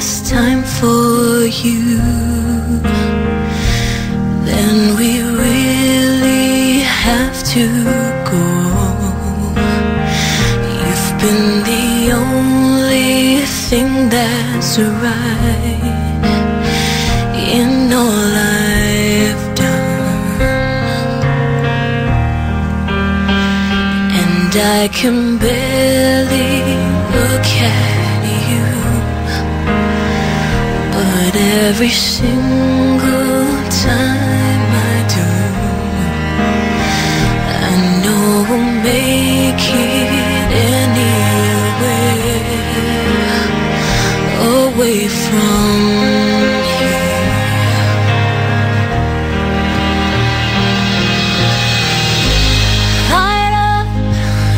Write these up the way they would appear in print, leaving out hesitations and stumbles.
last time for you, then we really have to go. You've been the only thing that's right in all I've done, and I can barely look at you, but every single time I do, I know we'll make it anywhere, away from here.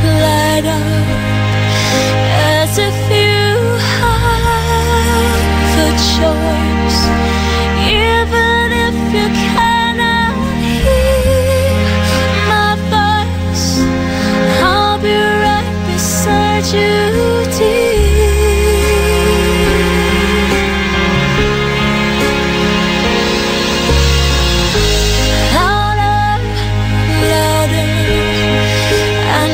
Light up, as if you have a choice, even if you cannot hear my voice. I'll be right beside you, dear. Louder, louder, and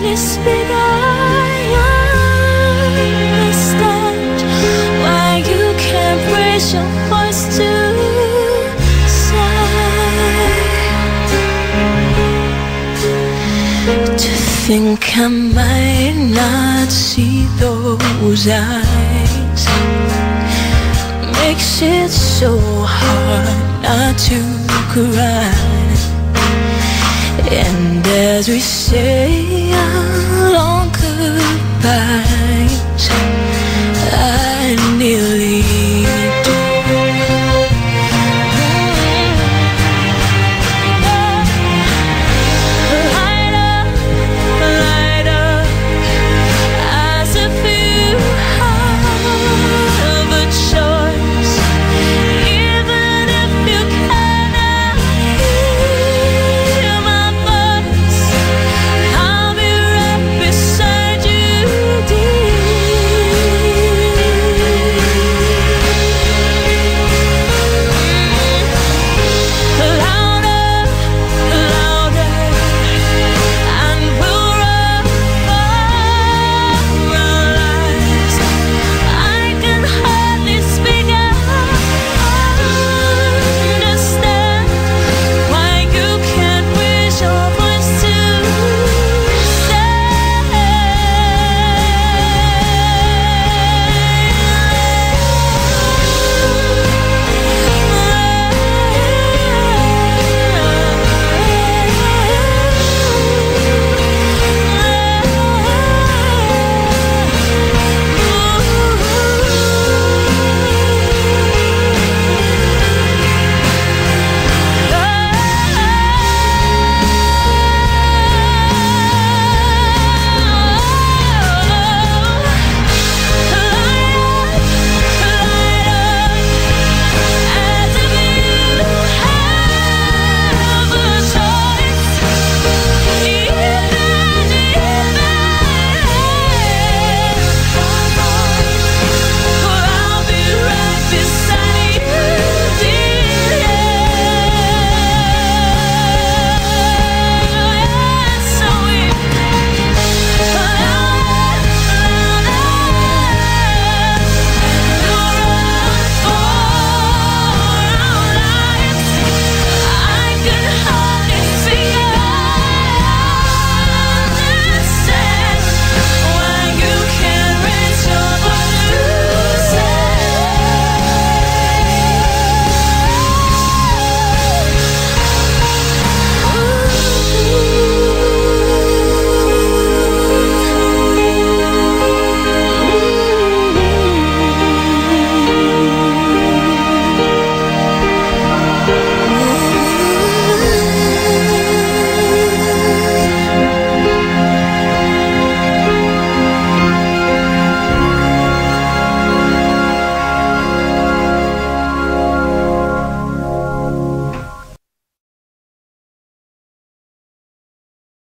we'll speak. I understand why you can't raise your voice to say. To think I might not see those eyes makes it so hard not to cry. And as we say our long goodbye,